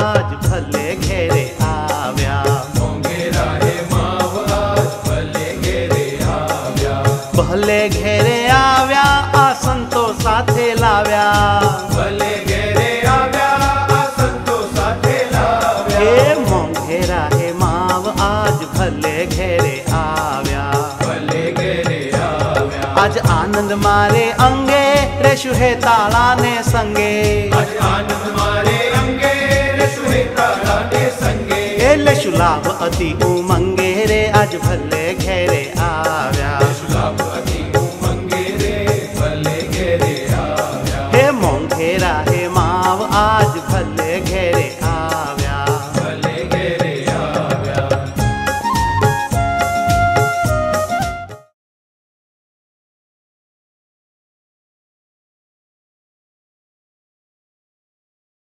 आज भले घेरे आव्या, भले घेरे आव्या आसन तो साथे लाव्या, भले घेरे आव्या आसन तो साथे लाव्या। हे मोंघेरा हे माव आज भले घेरे आव्या, भले घेरे आव्या। आज आनंद मारे अंगे रे शुहे ताला ने संगे, आज आनंद मारे अंगे रे शुहे ताला ने संगे। हे ले शुलाभ अति उमंगे रे आज भले घेरे